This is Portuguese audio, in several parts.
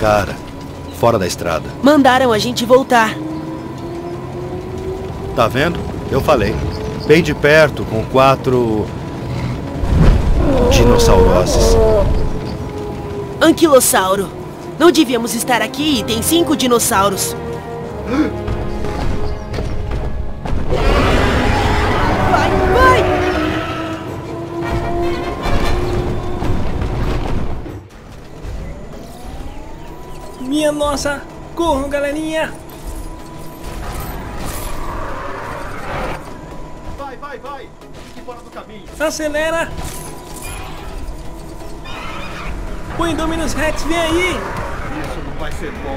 Cara, fora da estrada. Mandaram a gente voltar. Tá vendo? Eu falei. Bem de perto, com 4... dinossaurosis. Anquilossauro. Não devíamos estar aqui e tem 5 dinossauros. Vai, vai! Minha nossa! Corram, galerinha! Vai, vai, vai! Fique fora do caminho! Acelera! O Indominus Rex vem aí! Isso não vai ser bom!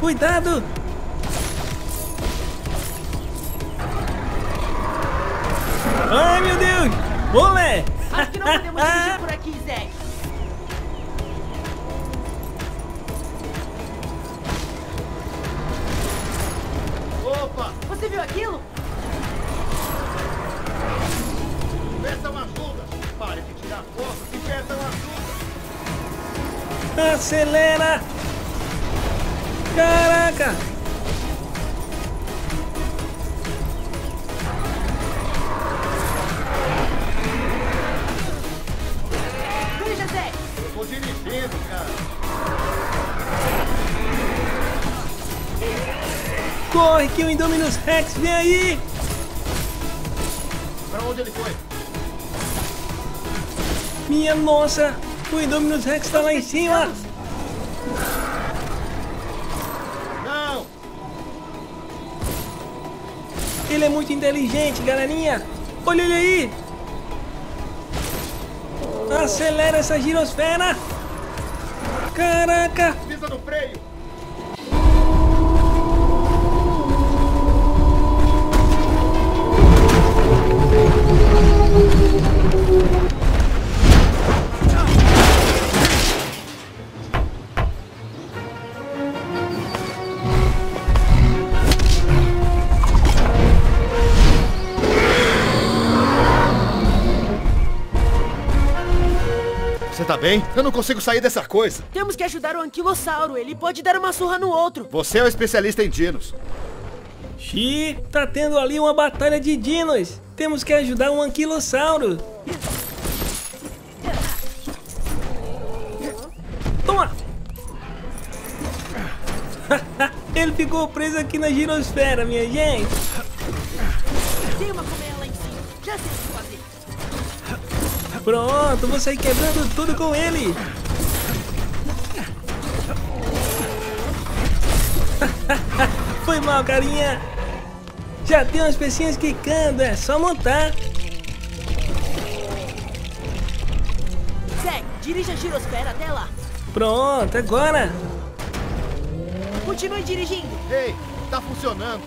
Cuidado! Ai, meu Deus! Olé! Acho que não podemos fugir por aqui, Zack! Opa! Você viu aquilo? Peçam ajuda! Pare de tirar foto e peçam ajuda! Acelera! Caraca! Corrija, Zé! Eu vou dirigindo, cara! Corre que o Indominus Rex vem aí! Pra onde ele foi? Minha nossa! O Indominus Rex tá lá em cima! Ele é muito inteligente, galerinha. Olha ele aí. Acelera essa girosfera. Caraca. Pisa no freio. Tá bem? Eu não consigo sair dessa coisa. Temos que ajudar o anquilossauro. Ele pode dar uma surra no outro. Você é o especialista em dinos. Xiii, tá tendo ali uma batalha de dinos. Temos que ajudar um anquilossauro. Toma! Ele ficou preso aqui na girosfera, minha gente. Tem uma colmeia lá em cima. Já sei o que fazer. Pronto, vou sair quebrando tudo com ele. Foi mal, carinha. Já tem umas pecinhas quicando, é só montar. Zack, dirige a girosfera até lá. Pronto, agora. Continue dirigindo. Ei, tá funcionando.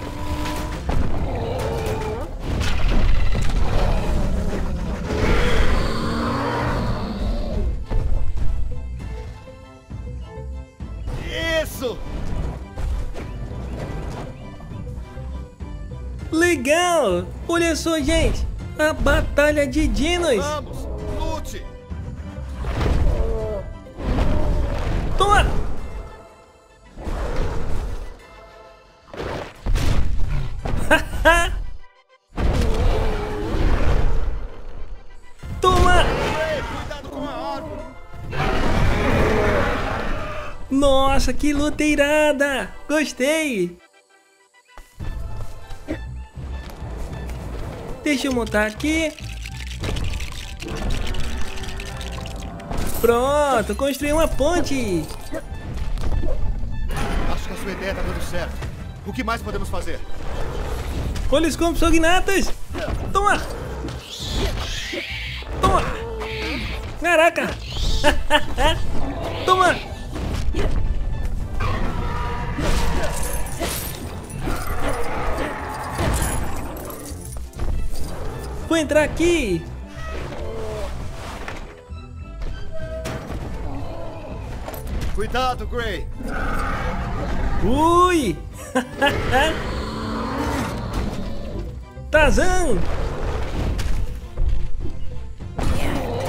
Legal! Olha só, gente! A batalha de dinos! Vamos! Lute! Toma! Toma! Ei, cuidado com a árvore! Nossa, que luta irada! Gostei! Deixa eu montar aqui. Pronto, construí uma ponte. Acho que a sua ideia tá dando certo. O que mais podemos fazer? Olha os Compsognathus. Toma! Toma! Caraca! Toma! Vou entrar aqui. Cuidado, Gray. Ui. Tarzan.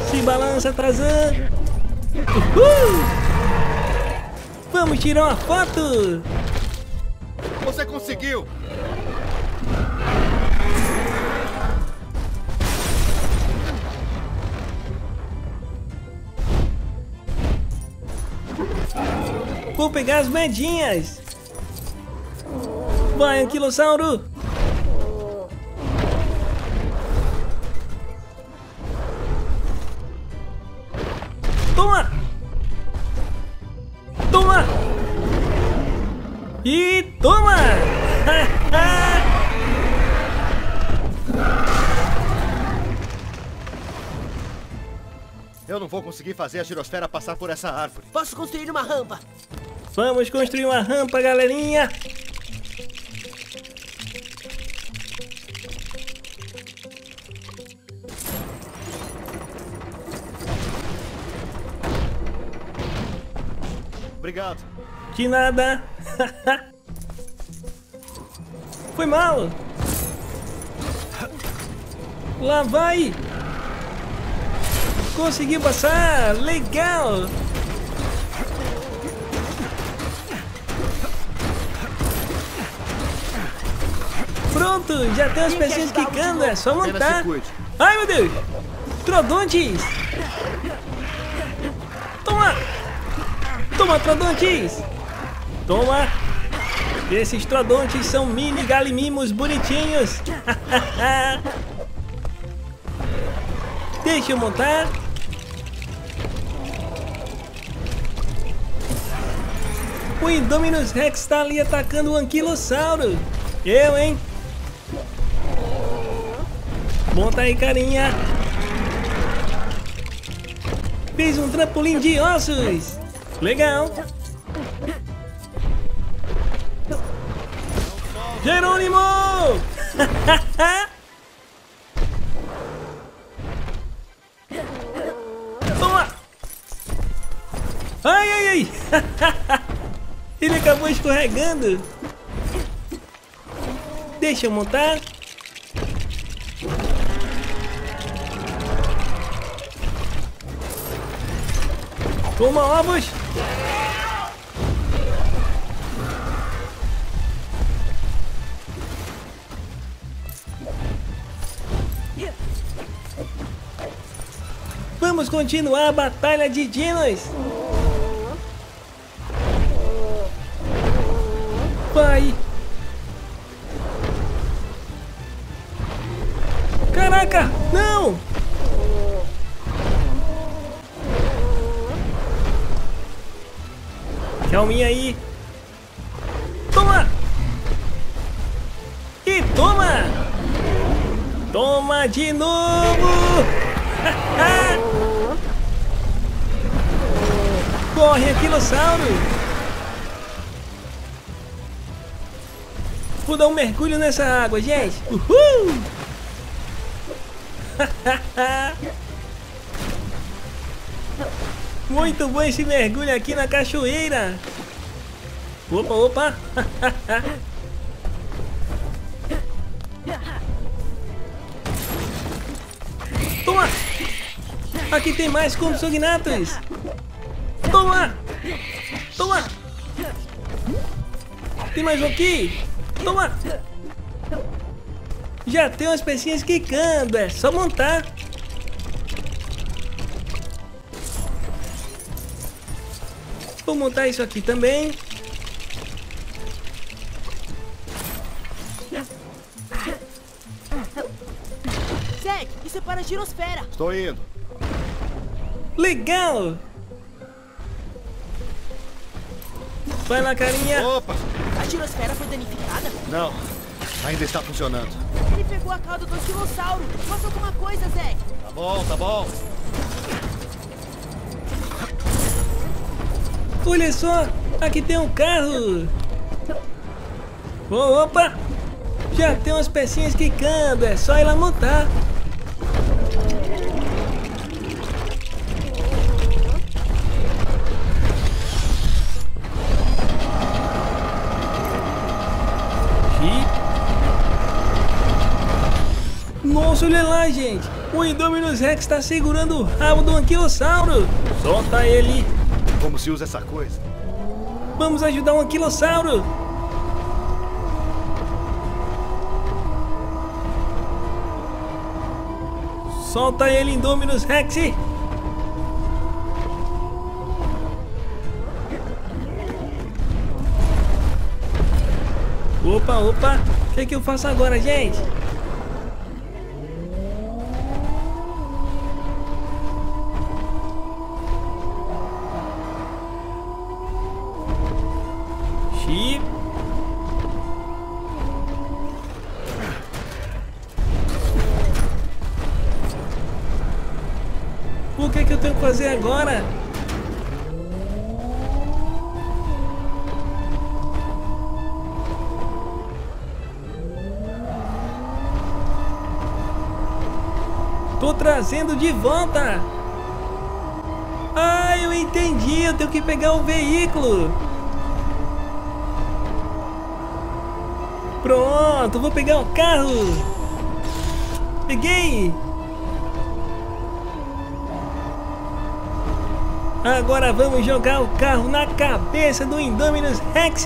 Se balança, Tarzan. Uhul! Vamos tirar uma foto! Você conseguiu! Vou pegar as moedinhas! Vai, Anquilossauro! Toma! Toma! E toma! Eu não vou conseguir fazer a girosfera passar por essa árvore. Posso construir uma rampa? Vamos construir uma rampa, galerinha! Obrigado. De nada. Foi mal. Lá vai. Consegui passar. Legal. Pronto. Já tem as pecinhas quicando. É só montar. Ai, meu Deus. Troodontes. Toma. Toma, Troodontes! Toma! Esses Troodontes são mini galimimos bonitinhos! Deixa eu montar! O Indominus Rex está ali atacando o Anquilossauro! Eu, hein? Monta aí, carinha! Fiz um trampolim de ossos! Legal! Jerônimo! Toma! Ai, ai, ai! Ele acabou escorregando! Deixa eu montar! Toma, ovos! Vamos continuar a batalha de dinos! Vai! Caraca! Não! Calminha aí! Toma! E toma! Toma de novo! Corre, Anquilossauro! Vou dar um mergulho nessa água, gente! Uhul! Muito bom esse mergulho aqui na cachoeira! Opa, opa! Toma! Aqui tem mais Compsognathus! Toma! Toma! Tem mais um aqui! Toma! Já tem umas pecinhas quicando, é só montar! Vou montar isso aqui também! Zack, isso é para a girosfera! Estou indo! Legal! Vai lá, carinha! Opa! A girosfera foi danificada? Não, ainda está funcionando. Ele pegou a cauda do Anquilossauro. Faça alguma coisa, Zack. Tá bom, tá bom. Olha só, aqui tem um carro. Opa! Já tem umas pecinhas quicando, é só ir lá montar. Nossa, olha lá, gente! O Indominus Rex está segurando o rabo do Anquilossauro. Solta ele. Como se usa essa coisa? Vamos ajudar o Anquilossauro. Solta ele, Indominus Rex. Opa, opa. O que é que eu faço agora, gente? Xiii. O que é que eu tenho que fazer agora? Tô trazendo de volta. Ah, eu entendi. Eu tenho que pegar o veículo. Pronto, vou pegar o carro. Peguei. Agora vamos jogar o carro na cabeça do Indominus Rex.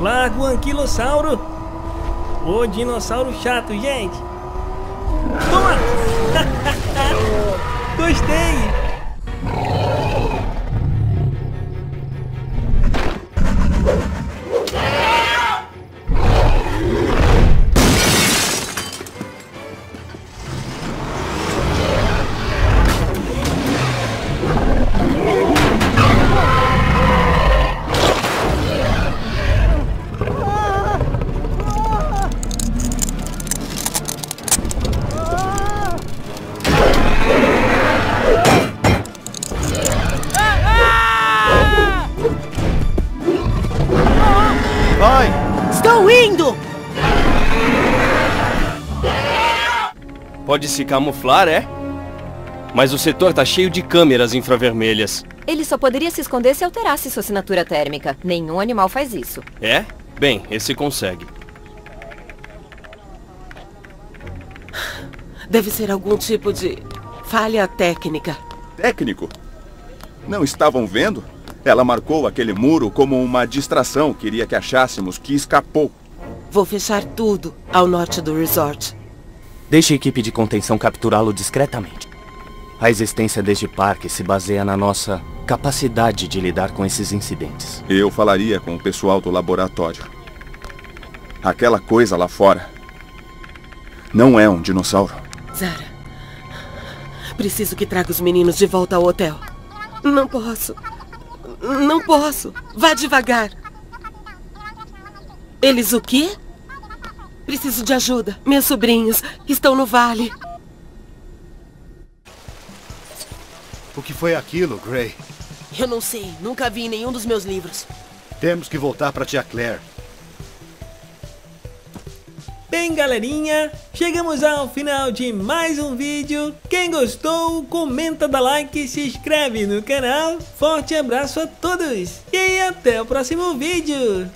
Larga o Anquilossauro. Ô, dinossauro chato, gente. Toma! Gostei! Pode se camuflar, é? Mas o setor tá cheio de câmeras infravermelhas. Ele só poderia se esconder se alterasse sua assinatura térmica. Nenhum animal faz isso. É? Bem, esse consegue. Deve ser algum tipo de falha técnica. Técnico? Não estavam vendo? Ela marcou aquele muro como uma distração. Queria que achássemos que escapou. Vou fechar tudo ao norte do resort. Deixe a equipe de contenção capturá-lo discretamente. A existência deste parque se baseia na nossa capacidade de lidar com esses incidentes. Eu falaria com o pessoal do laboratório. Aquela coisa lá fora não é um dinossauro. Zara, preciso que traga os meninos de volta ao hotel. Não posso. Não posso. Vá devagar. Eles o quê? Preciso de ajuda. Meus sobrinhos estão no vale. O que foi aquilo, Gray? Eu não sei. Nunca vi em nenhum dos meus livros. Temos que voltar para tia Claire. Bem, galerinha, chegamos ao final de mais um vídeo. Quem gostou, comenta, dá like, se inscreve no canal. Forte abraço a todos e até o próximo vídeo.